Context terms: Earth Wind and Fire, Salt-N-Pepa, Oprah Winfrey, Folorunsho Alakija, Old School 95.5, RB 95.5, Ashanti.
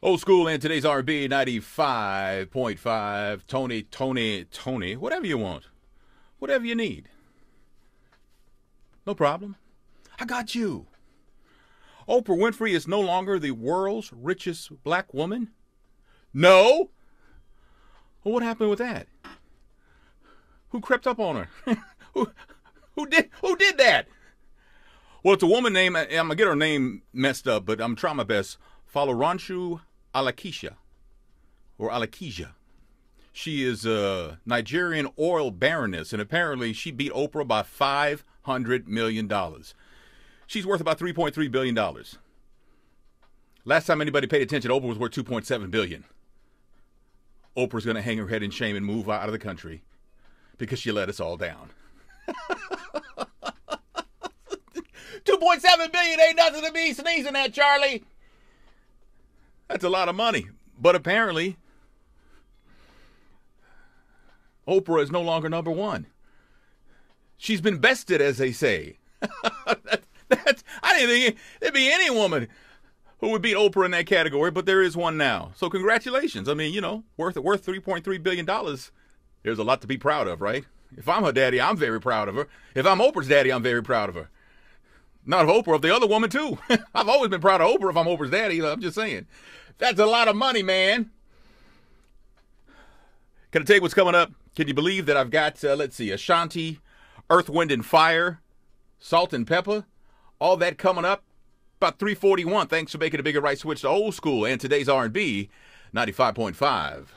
Old School and today's RB 95.5. Tony, whatever you want, whatever you need. No problem. I got you. Oprah Winfrey is no longer the world's richest black woman? No? Well, what happened with that? Who crept up on her? Who did that? Well, it's a woman named, I'm going to get her name messed up, but I'm trying my best. Folorunsho Alakija, or Alakija. She is a Nigerian oil baroness, and apparently she beat Oprah by $500 million. She's worth about $3.3 billion. Last time anybody paid attention, Oprah was worth $2.7 billion. Oprah's going to hang her head in shame and move out of the country because she let us all down. $2.7 billion ain't nothing to be sneezing at, Charlie. That's a lot of money, but apparently Oprah is no longer number one. She's been bested, as they say. I didn't think there'd be any woman who would beat Oprah in that category, but there is one now. So congratulations. I mean, you know, worth $3.3 billion. There's a lot to be proud of, right? If I'm her daddy, I'm very proud of her. If I'm Oprah's daddy, I'm very proud of her. Not of Oprah, of the other woman, too. I've always been proud of Oprah if I'm Oprah's daddy. I'm just saying. That's a lot of money, man. Can I tell you what's coming up? Can you believe that I've got, let's see, Ashanti, Earth, Wind, and Fire, Salt-N-Pepa, all that coming up about 3:41. Thanks for making a bigger right switch to Old School and today's R&B 95.5.